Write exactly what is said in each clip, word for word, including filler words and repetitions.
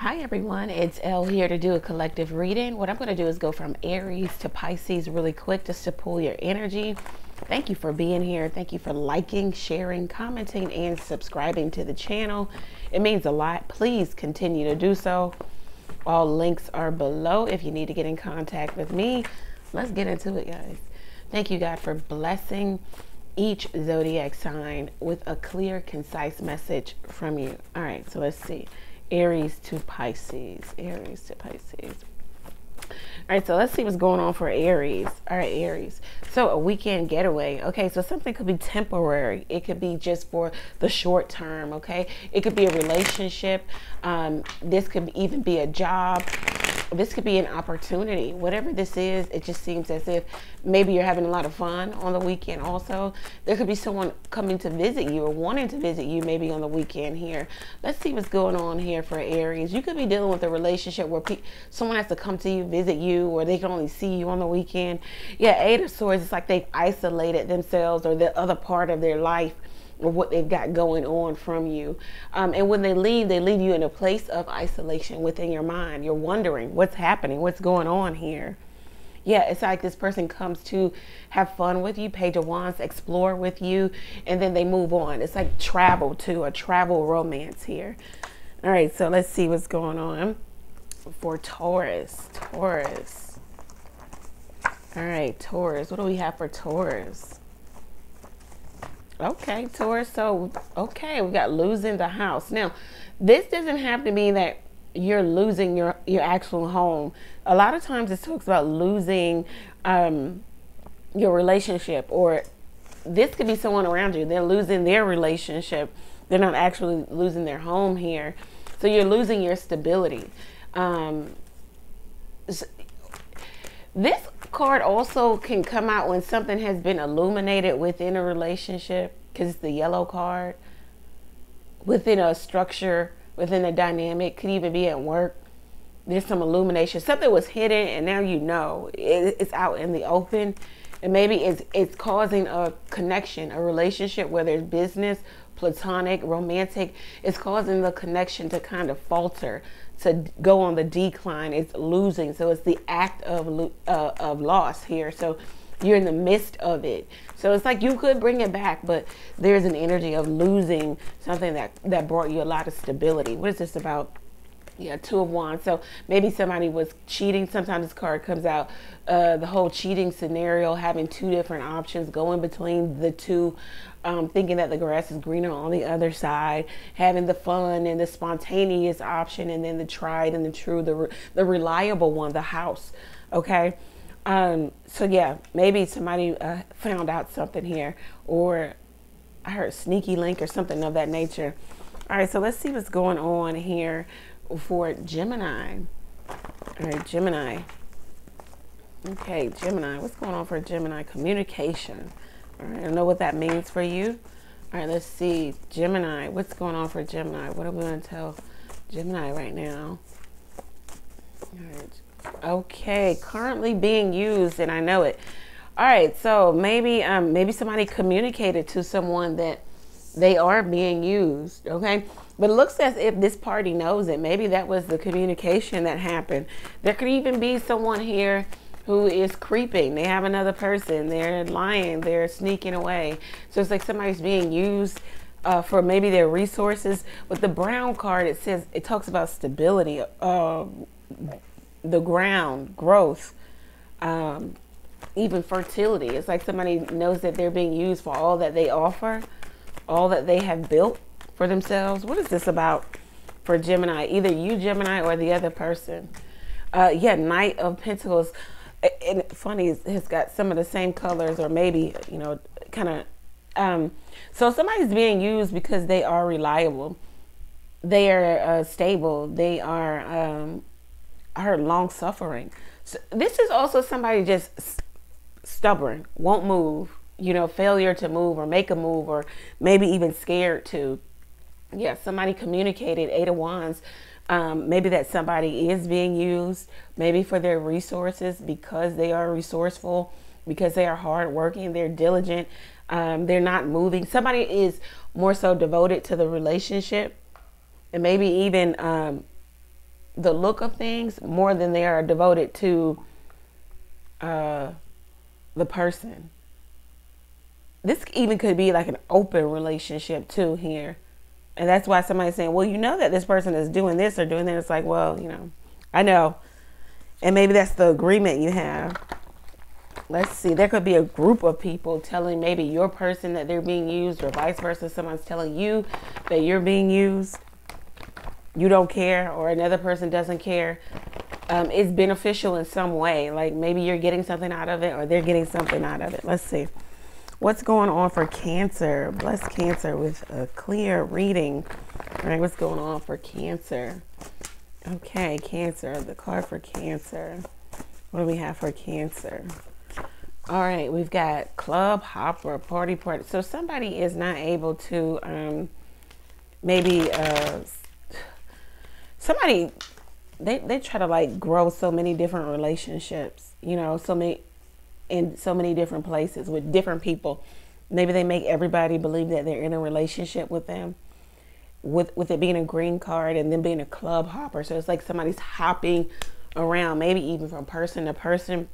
Hi everyone, it's Elle here to do a collective reading. What I'm going to do is go from Aries to Pisces really quick just to pull your energy. Thank you for being here. Thank you for liking, sharing, commenting, and subscribing to the channel. It means a lot. Please continue to do so. All links are below if you need to get in contact with me. Let's get into it, guys. Thank you, God, for blessing each zodiac sign with a clear, concise message from you. All right, so let's see. Aries to Pisces, Aries to Pisces. All right, so let's see what's going on for Aries. All right, Aries. So a weekend getaway. Okay, so something could be temporary. It could be just for the short term, okay? It could be a relationship. Um, this could even be a job. This could be an opportunity. Whatever this is, it just seems as if maybe you're having a lot of fun on the weekend also. There could be someone coming to visit you or wanting to visit you maybe on the weekend here. Let's see what's going on here for Aries. You could be dealing with a relationship where pe someone has to come to you, visit you, or they can only see you on the weekend. Yeah, Eight of Swords, it's like they've isolated themselves or the other part of their life or what they've got going on from you. Um, and when they leave, they leave you in a place of isolation within your mind. You're wondering what's happening, what's going on here. Yeah, it's like this person comes to have fun with you, Page of Wands, explore with you, and then they move on. It's like travel too, a travel romance here. All right, so let's see what's going on for Taurus, Taurus. All right, Taurus, what do we have for Taurus? Okay, Taurus, so, okay, we got losing the house. Now, this doesn't have to mean that you're losing your, your actual home. A lot of times it talks about losing um, your relationship, or this could be someone around you. They're losing their relationship. They're not actually losing their home here. So you're losing your stability. Um, so this card also can come out when something has been illuminated within a relationship, because it's the yellow card, within a structure, within a dynamic. Could even be at work. There's some illumination. Something was hidden and now you know it, it's out in the open, and maybe it's it's causing a connection, a relationship, whether it's business, platonic, romantic. It's causing the connection to kind of falter, to go on the decline. It's losing, so it's the act of uh, of loss here. So you're in the midst of it, so it's like you could bring it back, but there's an energy of losing something that that brought you a lot of stability. What is this about? Yeah, Two of Wands. So maybe somebody was cheating. Sometimes this card comes out, uh, the whole cheating scenario, having two different options, going between the two, um, thinking that the grass is greener on the other side, having the fun and the spontaneous option, and then the tried and the true, the, re the reliable one, the house. Okay. Um, so yeah, maybe somebody uh, found out something here, or I heard sneaky link or something of that nature. All right, so let's see what's going on here for Gemini. All right, Gemini. Okay, Gemini, what's going on for Gemini? Communication. All right, I don't know what that means for you. All right, let's see. Gemini, what's going on for Gemini? What are we going to tell Gemini right now? All right. Okay, currently being used, and I know it. All right, so maybe um maybe somebody communicated to someone that they are being used, okay? But it looks as if this party knows it. Maybe that was the communication that happened. There could even be someone here who is creeping. They have another person. They're lying. They're sneaking away. So it's like somebody's being used uh, for maybe their resources. With the brown card, it says, it talks about stability, uh, the ground, growth, um, even fertility. It's like somebody knows that they're being used for all that they offer, all that they have built for themselves. What is this about for Gemini? Either you, Gemini, or the other person. Uh, yeah, Knight of Pentacles. And funny, it's got some of the same colors, or maybe, you know, kind of. Um, so somebody's being used because they are reliable. They are uh, stable. They are, um, I heard, long-suffering. So this is also somebody just st- stubborn, won't move. You know, failure to move or make a move, or maybe even scared to. Yeah, somebody communicated, Eight of Wands. Um, maybe that somebody is being used, maybe for their resources, because they are resourceful, because they are hardworking, they're diligent, um, they're not moving. Somebody is more so devoted to the relationship, and maybe even um, the look of things more than they are devoted to uh, the person. This even could be like an open relationship too here. And that's why somebody's saying, well, you know that this person is doing this or doing that. It's like, well, you know, I know. And maybe that's the agreement you have. Let's see. There could be a group of people telling maybe your person that they're being used, or vice versa. Someone's telling you that you're being used. You don't care, or another person doesn't care. Um, it's beneficial in some way. Like maybe you're getting something out of it, or they're getting something out of it. Let's see. What's going on for Cancer? Bless Cancer with a clear reading. All right, what's going on for Cancer? Okay, Cancer, the card for Cancer. What do we have for Cancer? All right, we've got club hopper, party party. So somebody is not able to, um, maybe uh, somebody, they, they try to like grow so many different relationships, you know, so many, in so many different places with different people. Maybe they make everybody believe that they're in a relationship with them, with with it being a green card and then being a club hopper. So it's like somebody's hopping around, maybe even from person to person,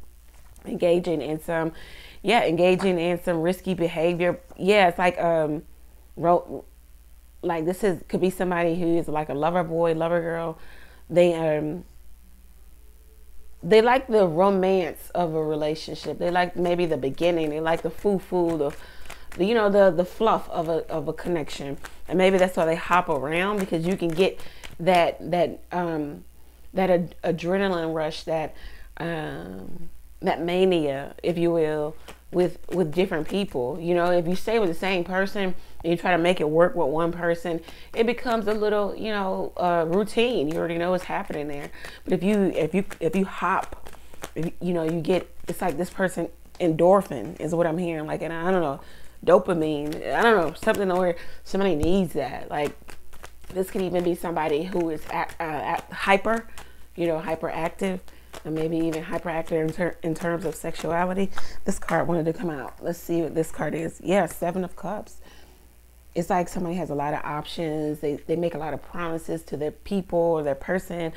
engaging in some, yeah, engaging in some risky behavior. Yeah, it's like, um, like this is could be somebody who is like a lover boy, lover girl. They, um, they like the romance of a relationship. They like maybe the beginning. They like the foo-foo, the, the you know, the the fluff of a of a connection. And maybe that's why they hop around, because you can get that that um, that ad adrenaline rush, that um, that mania, if you will, with with different people. You know, if you stay with the same person and you try to make it work with one person, it becomes a little, you know, uh, routine. You already know what's happening there. But if you if you if you hop, if, you know, you get, it's like this person, endorphin is what I'm hearing. Like, and I don't know, dopamine. I don't know, something where somebody needs that. Like, this could even be somebody who is at, uh, at hyper, you know, hyperactive, and maybe even hyperactive in, ter in terms of sexuality. This card wanted to come out. Let's see what this card is. Yeah, Seven of Cups. It's like somebody has a lot of options. They, they make a lot of promises to their people or their person,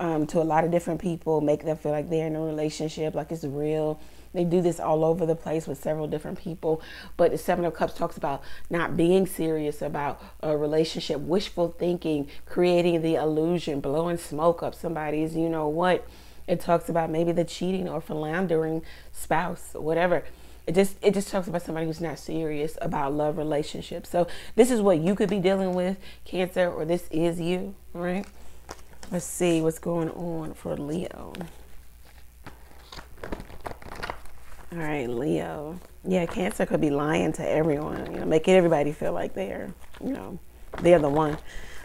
um, to a lot of different people, make them feel like they're in a relationship, like it's real. They do this all over the place with several different people. But the Seven of Cups talks about not being serious about a relationship, wishful thinking, creating the illusion, blowing smoke up somebody's, you know what? It talks about maybe the cheating or philandering spouse or whatever. It just, it just talks about somebody who's not serious about love relationships. So this is what you could be dealing with, Cancer, or this is you, all right? Let's see what's going on for Leo. All right, Leo. Yeah, Cancer could be lying to everyone, you know, making everybody feel like they're, you know, they're the one.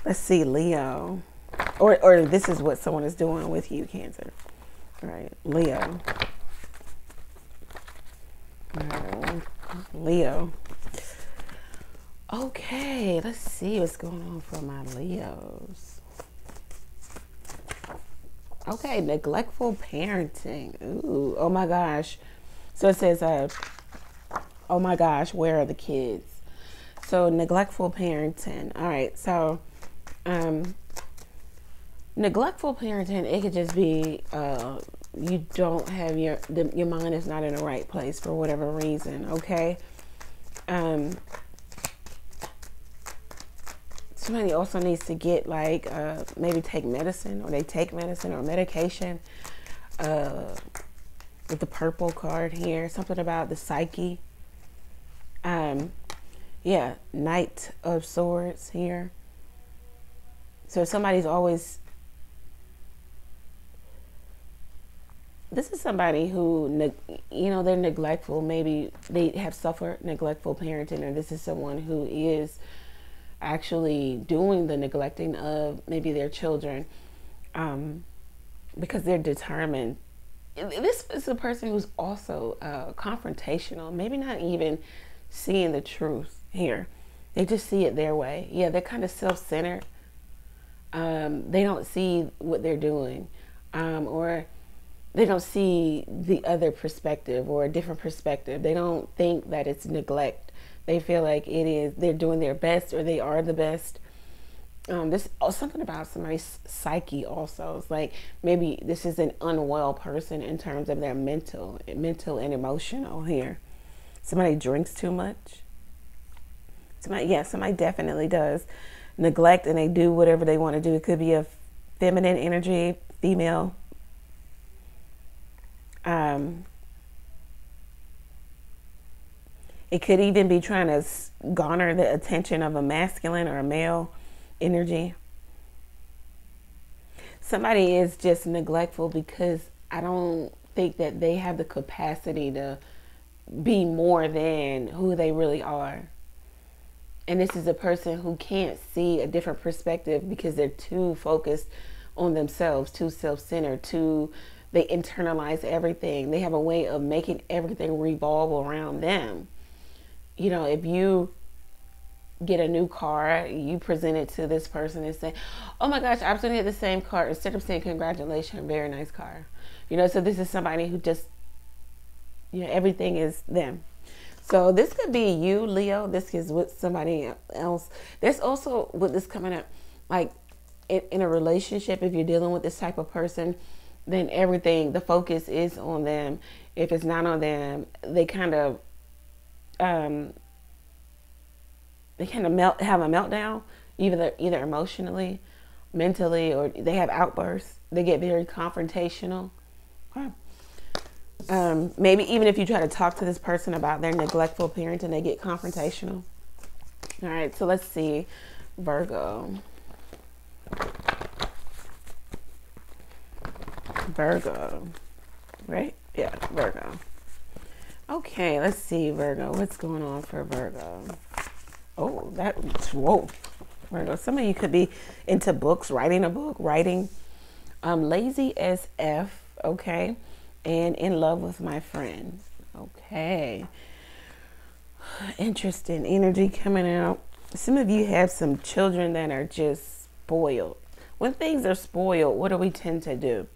Let's see, Leo. Or, or this is what someone is doing with you, Cancer. All right, Leo. Right. Leo. Okay, let's see what's going on for my Leos. Okay, neglectful parenting. Ooh, oh my gosh. So it says, uh, oh my gosh, where are the kids? So neglectful parenting. All right, so um, neglectful parenting, it could just be... Uh, you don't have your the, your mind is not in the right place for whatever reason. Okay, um somebody also needs to get like uh maybe take medicine, or they take medicine or medication, uh with the purple card here, something about the psyche. Um yeah, Knight of Swords here. So somebody's always, this is somebody who, you know, they're neglectful. Maybe they have suffered neglectful parenting, or this is someone who is actually doing the neglecting of maybe their children, um, because they're determined. This is a person who's also uh, confrontational, maybe not even seeing the truth here. They just see it their way. Yeah, they're kind of self-centered. Um, they don't see what they're doing, um, or... they don't see the other perspective or a different perspective. They don't think that it's neglect. They feel like it is, they're doing their best, or they are the best. um, this oh, something about somebody's psyche also. It's like maybe this is an unwell person in terms of their mental, mental and emotional here. Somebody drinks too much. Somebody, yeah, somebody definitely does neglect, and they do whatever they want to do. It could be a feminine energy, female. Um, it could even be trying to garner the attention of a masculine or a male energy. Somebody is just neglectful because I don't think that they have the capacity to be more than who they really are. And this is a person who can't see a different perspective because they're too focused on themselves, too self-centered, too, they internalize everything. They have a way of making everything revolve around them. You know, if you get a new car, you present it to this person and say, oh my gosh, I was going to get the same car. Instead of saying, congratulations, very nice car. You know, so this is somebody who just, you know, everything is them. So this could be you, Leo. This is with somebody else. There's also with this coming up, like in, in a relationship, if you're dealing with this type of person, then everything, the focus is on them. If it's not on them, they kind of, um, they kind of melt, have a meltdown, either, either emotionally, mentally, or they have outbursts. They get very confrontational. Wow. Um, maybe even if you try to talk to this person about their neglectful parents and they get confrontational. All right, so let's see, Virgo. Virgo, right? Yeah, Virgo. Okay, let's see, Virgo. What's going on for Virgo? Oh, that, whoa. Virgo, some of you could be into books, writing a book, writing. Um, lazy as F, okay? And in love with my friend. Okay. Interesting energy coming out. Some of you have some children that are just spoiled. When things are spoiled, what do we tend to do?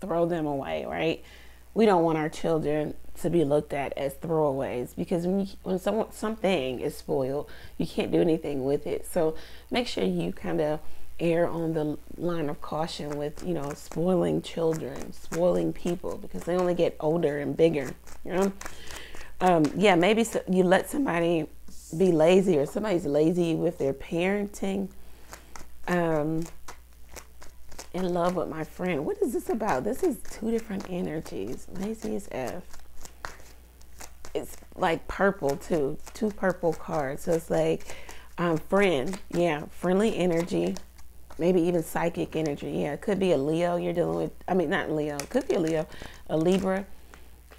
Throw them away, right? We don't want our children to be looked at as throwaways, because when you, when someone, something is spoiled, you can't do anything with it. So make sure you kind of err on the line of caution with, you know, spoiling children, spoiling people, because they only get older and bigger, you know? Um, yeah, maybe so, you let somebody be lazy, or somebody's lazy with their parenting. Um, in love with my friend. What is this about? This is two different energies. Lazy as F. It's like purple too, two purple cards. So it's like um, friend, yeah, friendly energy. Maybe even psychic energy. Yeah, it could be a Leo you're dealing with. I mean, not Leo. It could be a Leo, a Libra.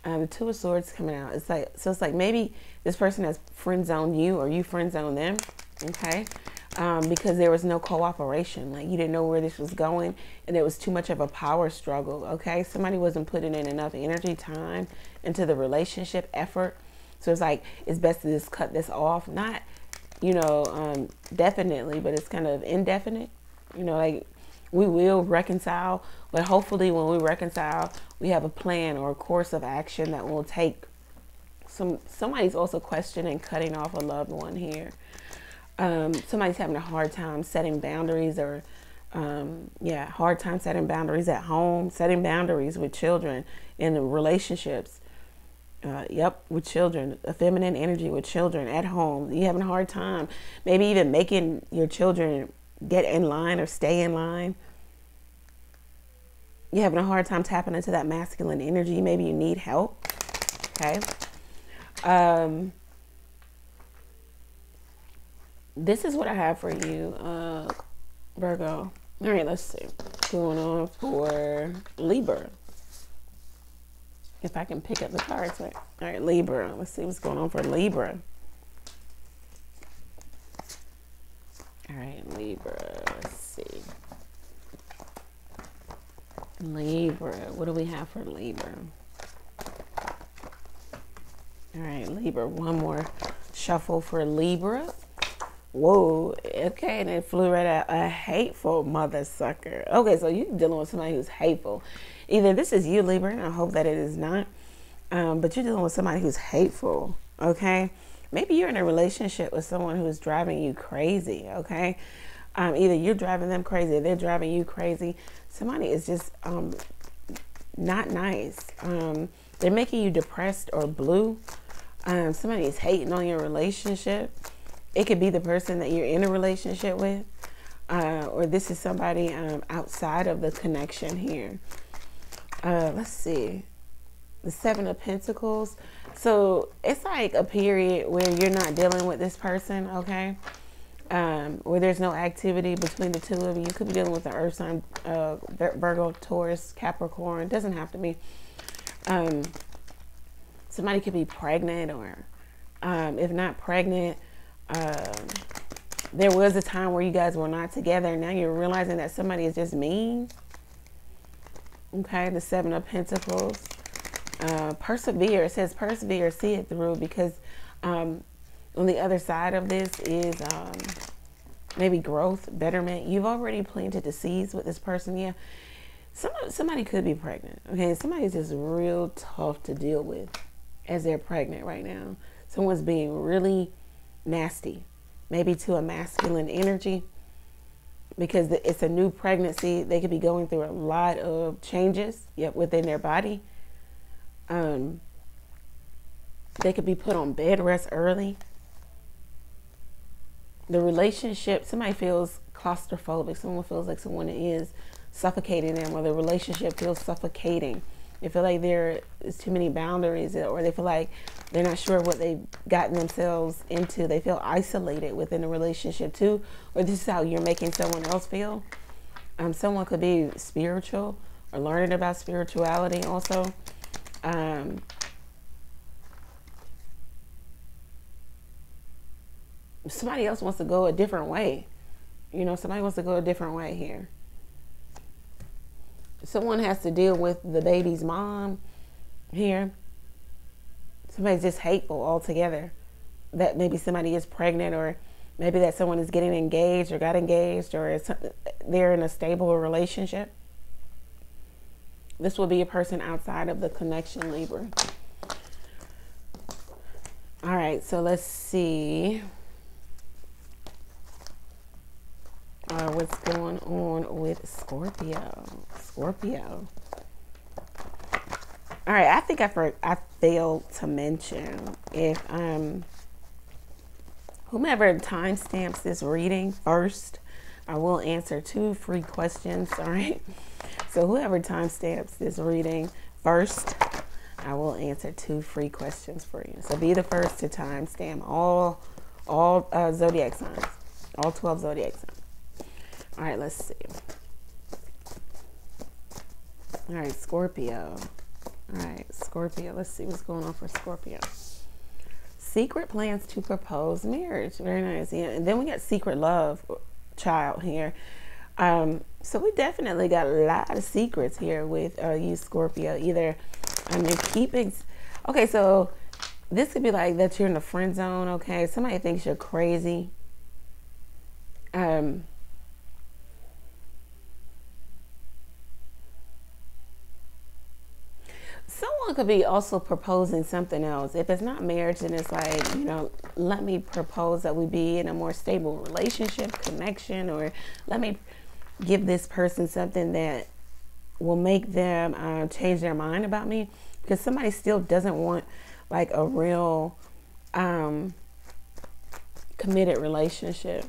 Um, the Two of Swords coming out. It's like, so it's like maybe this person has friend zoned you, or you friend zoned them. Okay, um, because there was no cooperation. Like you didn't know where this was going, and there was too much of a power struggle. Okay, somebody wasn't putting in enough energy, time into the relationship, effort. So it's like it's best to just cut this off. Not, you know, um, definitely, but it's kind of indefinite. You know, like we will reconcile, but hopefully when we reconcile, we have a plan or a course of action that will take some, somebody's also questioning cutting off a loved one here. Um, somebody's having a hard time setting boundaries, or, um, yeah, hard time setting boundaries at home, setting boundaries with children in the relationships. Uh, yep, with children, a feminine energy with children at home. You're having a hard time, maybe even making your children get in line or stay in line. You're having a hard time tapping into that masculine energy. Maybe you need help. Okay. Um, this is what I have for you, uh, Virgo. All right, let's see what's going on for Libra. If I can pick up the cards. All right, Libra. Let's see what's going on for Libra. All right, Libra, let's see. Libra, what do we have for Libra? All right, Libra, one more shuffle for Libra. Whoa, okay, and it flew right out. A hateful mother sucker. Okay, so you're dealing with somebody who's hateful. Either this is you, Libra, and I hope that it is not, um, but you're dealing with somebody who's hateful, okay? Maybe you're in a relationship with someone who is driving you crazy, okay? Um, either you're driving them crazy or they're driving you crazy. Somebody is just um, not nice. Um, they're making you depressed or blue. Um, somebody is hating on your relationship. It could be the person that you're in a relationship with. Uh, or this is somebody um, outside of the connection here. Uh, let's see. The Seven of Pentacles. So it's like a period where you're not dealing with this person, okay? Um, where there's no activity between the two of you. You could be dealing with the Earth Sign, uh, Virgo, Taurus, Capricorn. Doesn't have to be. Um, somebody could be pregnant, or um, if not pregnant, uh, there was a time where you guys were not together. Now you're realizing that somebody is just mean. Okay, the Seven of Pentacles. Uh, persevere. It says persevere, see it through, because um, on the other side of this is um, maybe growth, betterment. You've already planted the seeds with this person. Yeah, Some, somebody could be pregnant. Okay, somebody's just real tough to deal with as they're pregnant right now. Someone's being really nasty. Maybe to a masculine energy, because it's a new pregnancy. They could be going through a lot of changes yet within their body. Um, they could be put on bed rest early. The relationship, somebody feels claustrophobic. Someone feels like someone is suffocating them, or the relationship feels suffocating. They feel like there is too many boundaries, or they feel like they're not sure what they've gotten themselves into. They feel isolated within a relationship too, or this is how you're making someone else feel. Um, someone could be spiritual or learning about spirituality also. Um, somebody else wants to go a different way. You know, somebody wants to go a different way here. Someone has to deal with the baby's mom here. Somebody's just hateful altogether. That maybe somebody is pregnant, or maybe that someone is getting engaged or got engaged, or is, they're in a stable relationship. This will be a person outside of the connection, Libra. All right, so let's see uh, what's going on with Scorpio. Scorpio. All right, I think I for, I failed to mention, if um whomever timestamps this reading first, I will answer two free questions. All right. So whoever timestamps this reading first, I will answer two free questions for you. So be the first to timestamp all all uh, zodiac signs, all twelve zodiac signs. All right, let's see. All right, Scorpio. All right, Scorpio. Let's see what's going on for Scorpio. Secret plans to propose, marriage. Very nice. Yeah, and then we got secret love child here. Um, so we definitely got a lot of secrets here with uh, you, Scorpio. Either, I mean, keeping. Okay, so this could be like that you're in the friend zone. Okay, somebody thinks you're crazy. Um. Someone could be also proposing something else. If it's not marriage, then it's like, you know, let me propose that we be in a more stable relationship, connection, or let me give this person something that will make them uh, change their mind about me. Because somebody still doesn't want like a real um, committed relationship.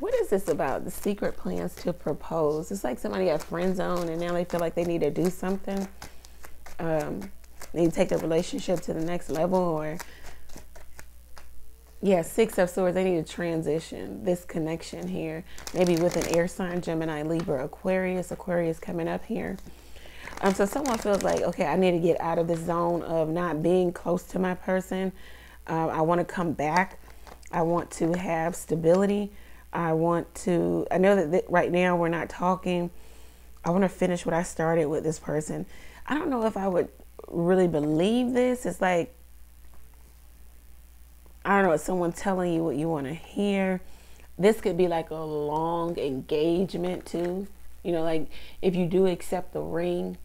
What is this about? The secret plans to propose. It's like somebody got friend zone and now they feel like they need to do something. Um, they need to take their relationship to the next level, or, yeah, Six of Swords. They need to transition this connection here. Maybe with an air sign, Gemini, Libra, Aquarius. Aquarius coming up here. Um, so someone feels like, okay, I need to get out of the zone of not being close to my person. Uh, I want to come back. I want to have stability. I want to, I know that th right now we're not talking. I want to finish what I started with this person. I don't know if I would really believe this. It's like, I don't know, it's someone telling you what you want to hear. This could be like a long engagement too. You know, like if you do accept the ring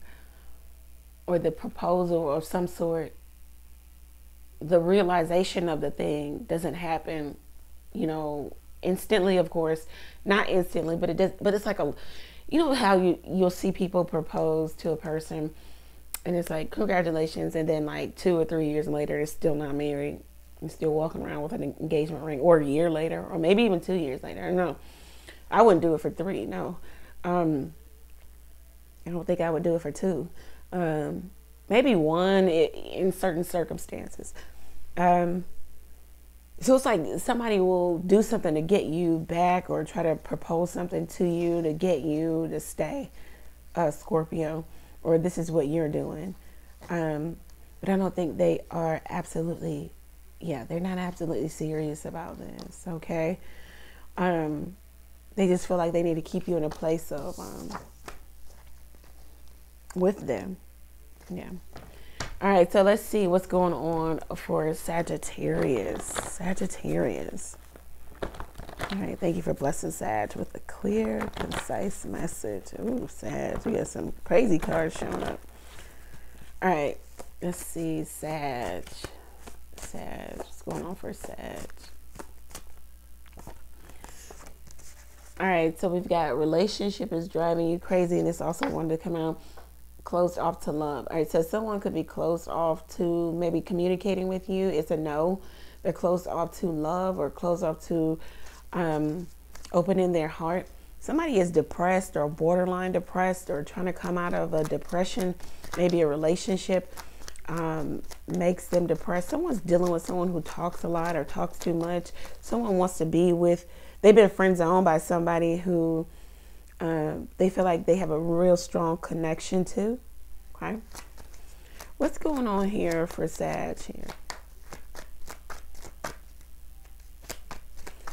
or the proposal of some sort, the realization of the thing doesn't happen you know, instantly, of course, not instantly, but it does, but it's like a, you know how you, you'll see people propose to a person and it's like, congratulations. And then like two or three years later, it's still not married. I'm still walking around with an engagement ring, or a year later, or maybe even two years later. I don't know. I wouldn't do it for three. No. Um, I don't think I would do it for two. Um, maybe one in certain circumstances. Um, so it's like somebody will do something to get you back, or try to propose something to you to get you to stay, uh, Scorpio, or this is what you're doing. Um, but I don't think they are absolutely, yeah, they're not absolutely serious about this. Okay. Um, they just feel like they need to keep you in a place of, um, with them. Yeah. All right. So let's see what's going on for Sagittarius. Sagittarius. All right. Thank you for blessing Sag with a clear, concise message. Ooh, Sag. We got some crazy cards showing up. All right. Let's see. Sag. Sag. What's going on for Sag? All right. So we've got relationship is driving you crazy. And this also wanted to come out. Closed off to love. All right, so someone could be closed off to maybe communicating with you. It's a no. They're closed off to love, or closed off to um, opening their heart. Somebody is depressed, or borderline depressed, or trying to come out of a depression. Maybe a relationship um, makes them depressed. Someone's dealing with someone who talks a lot or talks too much. Someone wants to be with, they've been friend zoned by somebody who Uh, they feel like they have a real strong connection to. Okay. What's going on here for Sag here?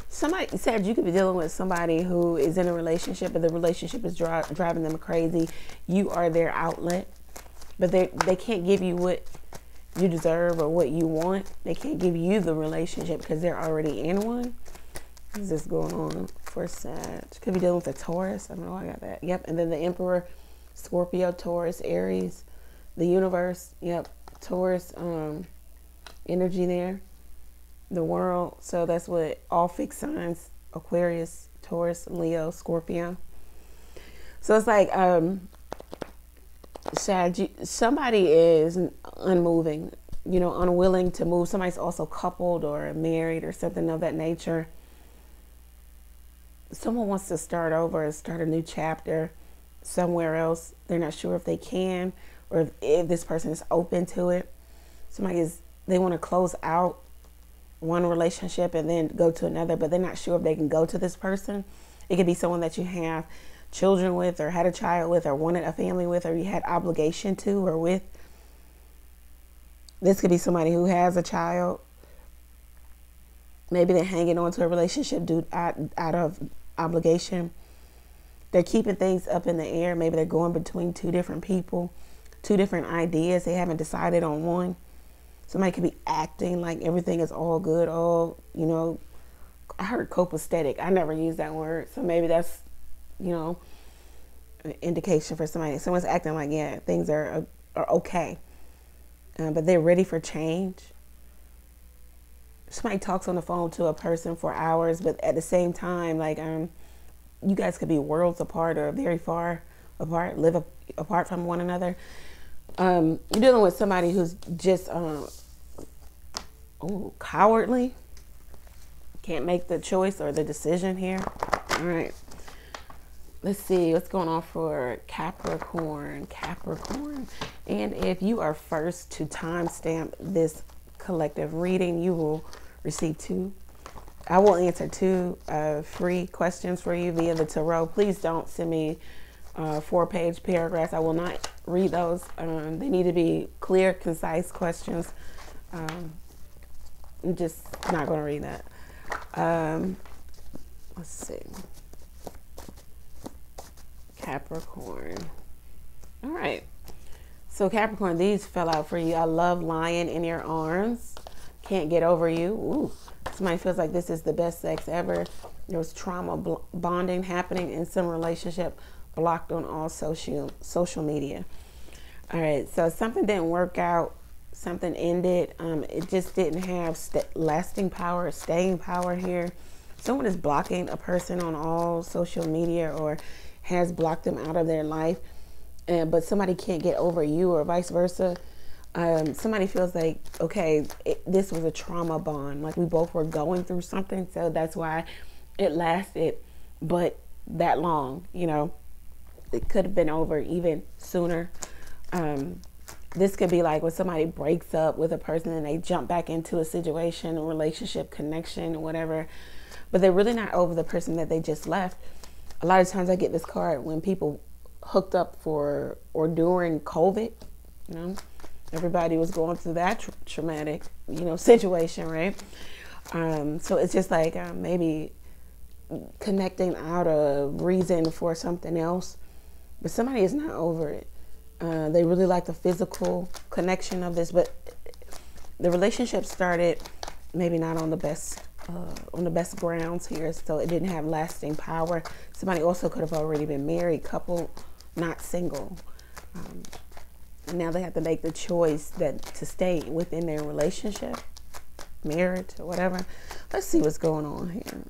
Somebody, Sag, you could be dealing with somebody who is in a relationship, but the relationship is dri driving them crazy. You are their outlet, but they they can't give you what you deserve or what you want. They can't give you the relationship because they're already in one. What is this going on for Sag? Could be dealing with a Taurus. I don't know. I got that. Yep. And then the Emperor, Scorpio, Taurus, Aries, the universe. Yep. Taurus um, energy there. The world. So that's what all fixed signs, Aquarius, Taurus, Leo, Scorpio. So it's like um, Sag, somebody is unmoving, you know, unwilling to move. Somebody's also coupled or married or something of that nature. Someone wants to start over and start a new chapter somewhere else. They're not sure if they can, or if, if this person is open to it. Somebody is, they want to close out one relationship and then go to another, but they're not sure if they can go to this person. It could be someone that you have children with, or had a child with, or wanted a family with, or you had obligation to or with. This could be somebody who has a child. Maybe they're hanging on to a relationship due out, out of obligation. They're keeping things up in the air. Maybe they're going between two different people, two different ideas. They haven't decided on one. Somebody could be acting like everything is all good. All, you know, I heard copacetic. I never used that word. So maybe that's, you know, an indication for somebody. Someone's acting like, yeah, things are, are okay. Uh, but they're ready for change. Somebody talks on the phone to a person for hours, but at the same time, like, um, you guys could be worlds apart or very far apart, live a apart from one another. Um, you're dealing with somebody who's just, um, oh, cowardly. Can't make the choice or the decision here. All right. Let's see what's going on for Capricorn, Capricorn. And if you are first to timestamp this collective reading, you will receive two. I will answer two uh, free questions for you via the tarot. Please don't send me uh, four-page paragraphs. I will not read those. Um, they need to be clear, concise questions. Um, I'm just not going to read that. Um, let's see. Capricorn. All right. So Capricorn, these fell out for you. I love lying in your arms. Can't get over you. Ooh, somebody feels like this is the best sex ever. There was trauma bonding happening in some relationship, blocked on all social social media. All right, so something didn't work out. Something ended. Um, it just didn't have st- lasting power, staying power here. someone is blocking a person on all social media or has blocked them out of their life, and but somebody can't get over you or vice versa, um, somebody feels like, okay, it, this was a trauma bond. Like we both were going through something, so that's why it lasted but that long, you know. It could have been over even sooner. Um, this could be like when somebody breaks up with a person and they jump back into a situation, a relationship, connection, whatever, but they're really not over the person that they just left. A lot of times I get this card when people hooked up for or during COVID, you know, everybody was going through that tra traumatic, you know, situation, right? Um, so it's just like uh, maybe connecting out a reason for something else, but somebody is not over it. Uh, they really like the physical connection of this, but the relationship started maybe not on the best uh, on the best grounds here, so it didn't have lasting power. Somebody also could have already been married, couple, not single. Um, and now they have to make the choice that to stay within their relationship, marriage, or whatever. Let's see what's going on here.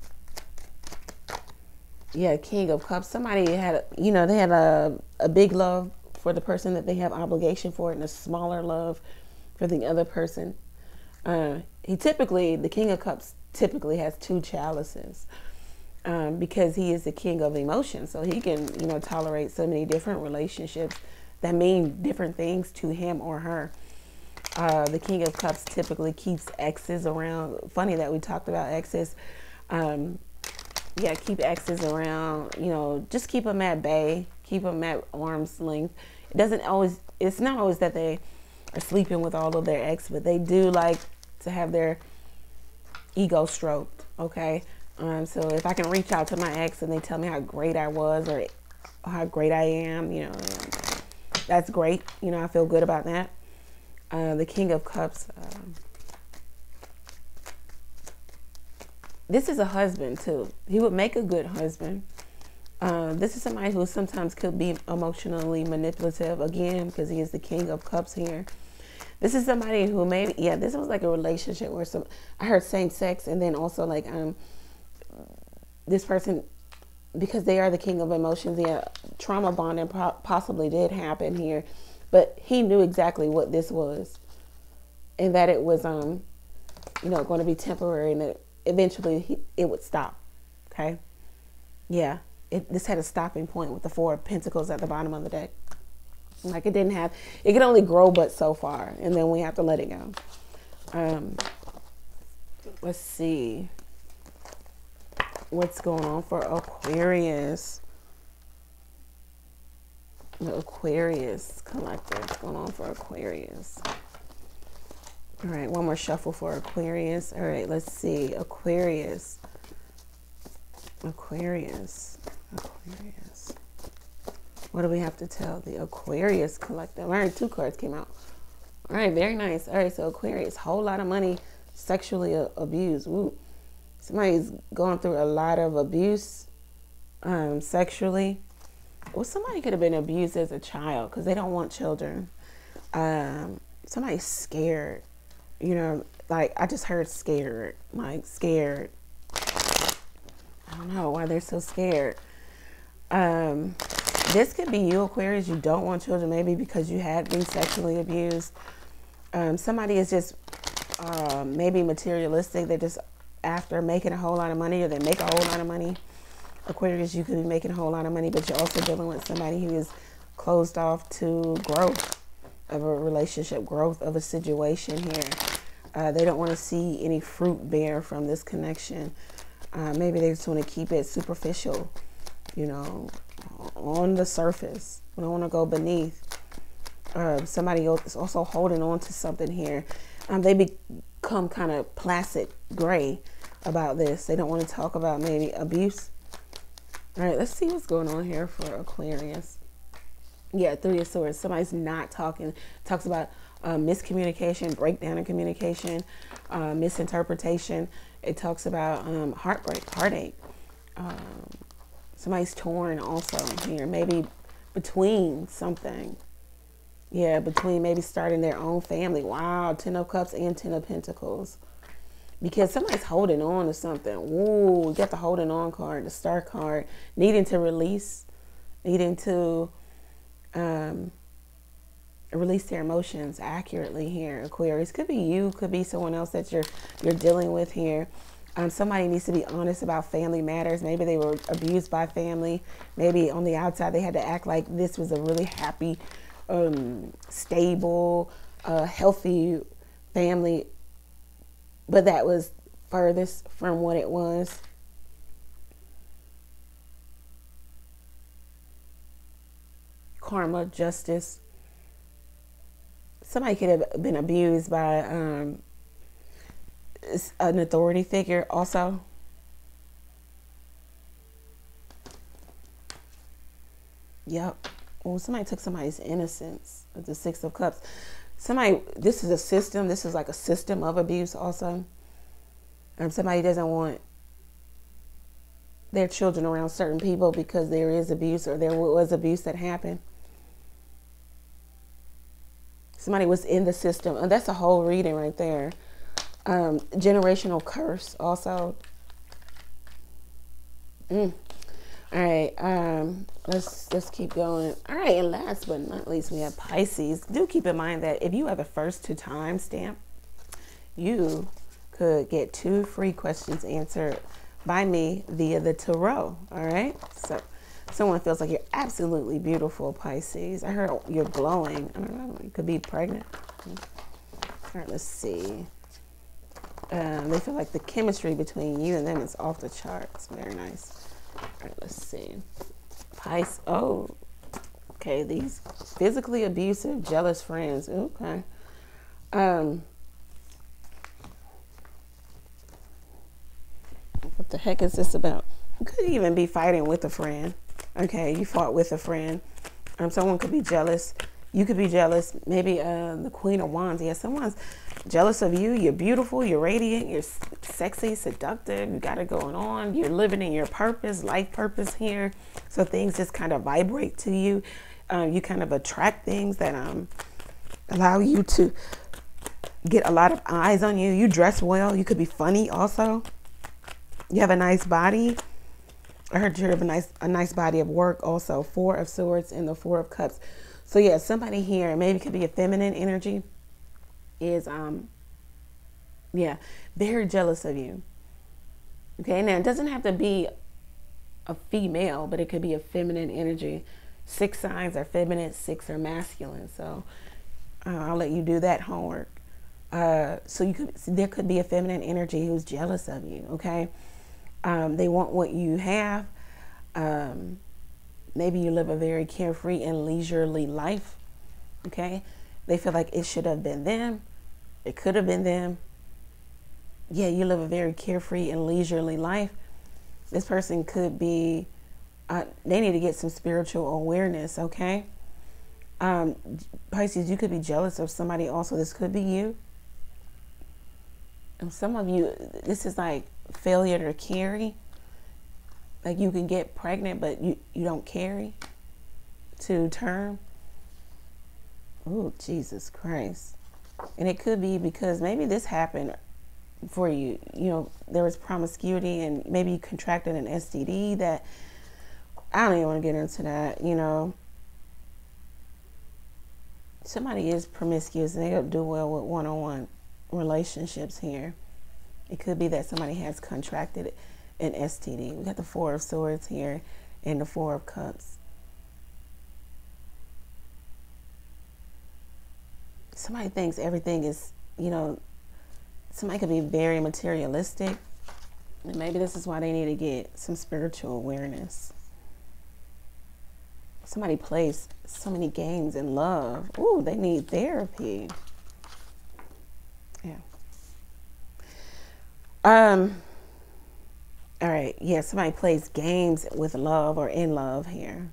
Yeah, King of Cups. Somebody had, you know, they had a, a big love for the person that they have obligation for, and a smaller love for the other person. Uh, he typically, the King of Cups typically has two chalices um, because he is the king of emotion. So he can, you know, tolerate so many different relationships that mean different things to him or her. Uh, the King of Cups typically keeps exes around. Funny that we talked about exes. Um, yeah, keep exes around, you know, just keep them at bay. Keep them at arm's length. It doesn't always, it's not always that they are sleeping with all of their ex, but they do like to have their ego stroked, okay? Um, so if I can reach out to my ex and they tell me how great I was or how great I am, you know, that's great. You know, I feel good about that. Uh, the King of Cups. Um, this is a husband too. He would make a good husband. Uh, this is somebody who sometimes could be emotionally manipulative, again, because he is the King of Cups here. This is somebody who maybe, yeah, this was like a relationship where some, I heard same sex, and then also like um, this person, because they are the king of emotions, yeah, trauma bonding po possibly did happen here, but he knew exactly what this was, and that it was, um, you know, going to be temporary, and that eventually he, it would stop, okay? Yeah. It, this had a stopping point with the Four of Pentacles at the bottom of the deck. Like it didn't have, it could only grow but so far, and then we have to let it go. Um, let's see what's going on for Aquarius. The Aquarius collective, what's going on for Aquarius? All right, one more shuffle for Aquarius. All right, let's see, Aquarius. Aquarius, Aquarius. What do we have to tell the Aquarius collective? All right, two cards came out. All right, very nice. All right, so Aquarius, whole lot of money, sexually abused. Woo. Somebody's going through a lot of abuse um, sexually. Well, somebody could have been abused as a child because they don't want children. Um, somebody's scared, you know, like I just heard scared, like scared. I don't know why they're so scared. Um, this could be you, Aquarius. You don't want children, maybe because you had been sexually abused. Um, somebody is just uh, maybe materialistic. They're just after making a whole lot of money, or they make a whole lot of money. Aquarius, you could be making a whole lot of money, but you're also dealing with somebody who is closed off to growth of a relationship, growth of a situation here. Uh, they don't want to see any fruit bear from this connection. Uh, maybe they just want to keep it superficial, you know, on the surface. We don't want to go beneath. Uh, somebody else is also holding on to something here. Um, they become kind of placid gray about this. They don't want to talk about maybe abuse. All right, let's see what's going on here for Aquarius. Yeah, Three of Swords. Somebody's not talking. Talks about uh, miscommunication, breakdown in communication, uh, misinterpretation. It talks about um, heartbreak, heartache. Um, somebody's torn also here, maybe between something. Yeah, between maybe starting their own family. Wow, Ten of Cups and Ten of Pentacles. because somebody's holding on to something. Ooh, you got the holding on card, the star card, needing to release, needing to um, release their emotions accurately here, Aquarius. Could be you, could be someone else that you're you're dealing with here. Um, somebody needs to be honest about family matters. Maybe they were abused by family. Maybe on the outside they had to act like this was a really happy, um, stable, uh, healthy family, but that was furthest from what it was. Karma, justice. Somebody could have been abused by um, an authority figure also. Yep. Well, somebody took somebody's innocence with the Six of Cups. Somebody, this is a system. This is like a system of abuse also. Um, somebody doesn't want their children around certain people because there is abuse, or there was abuse that happened. Somebody was in the system. And that's a whole reading right there. Um, generational curse also. Mm. All right, um, let's let's keep going. All right, and last but not least, we have Pisces. Do keep in mind that if you have a first to time stamp, you could get two free questions answered by me via the tarot. All right, so someone feels like you're absolutely beautiful, Pisces. I heard you're glowing. I don't know, you could be pregnant. All right, let's see. Um, they feel like the chemistry between you and them is off the charts. Very nice. All right, let's see. Pisces. Oh, okay. These physically abusive, jealous friends. Okay. Um, what the heck is this about? You could even be fighting with a friend. Okay, you fought with a friend. Um, someone could be jealous. You could be jealous. Maybe uh, the Queen of Wands. Yeah, someone's jealous of you. You're beautiful. You're radiant. You're sexy, seductive. You got it going on. You're living in your purpose, life purpose here. So things just kind of vibrate to you. Uh, you kind of attract things that um, allow you to get a lot of eyes on you. You dress well. You could be funny also. You have a nice body. I heard you have a nice, a nice body of work also. Four of Swords and the Four of Cups. So yeah, somebody here, maybe it could be a feminine energy, is, um, yeah, very jealous of you. Okay, now it doesn't have to be a female, but it could be a feminine energy. Six signs are feminine, six are masculine. So uh, I'll let you do that homework. Uh, so you could, there could be a feminine energy who's jealous of you, okay? Um, they want what you have. Um, Maybe you live a very carefree and leisurely life, okay? They feel like it should have been them. It could have been them. Yeah, you live a very carefree and leisurely life. This person could be, uh, they need to get some spiritual awareness, okay? Um, Pisces, you could be jealous of somebody also. This could be you. And some of you, this is like failure to carry. Like you can get pregnant, but you, you don't carry to term. Oh, Jesus Christ. And it could be because maybe this happened for you. You know, there was promiscuity and maybe you contracted an S T D that, I don't even want to get into that, you know. Somebody is promiscuous and they don't do well with one-on-one relationships here. It could be that somebody has contracted it. An S T D. We got the Four of Swords here and the Four of Cups. Somebody thinks everything is, you know, somebody could be very materialistic, and maybe this is why they need to get some spiritual awareness. Somebody plays so many games in love. Ooh, they need therapy. Yeah. Um. All right, yeah, somebody plays games with love or in love here.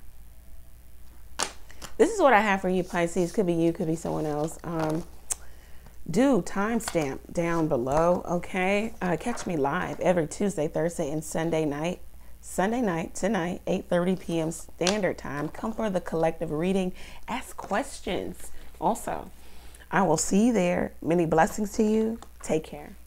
This is what I have for you, Pisces. Could be you, could be someone else. Um, do timestamp down below, okay? Uh, catch me live every Tuesday, Thursday, and Sunday night. Sunday night, tonight, eight thirty p m Standard Time. Come for the collective reading. Ask questions also. I will see you there. Many blessings to you. Take care.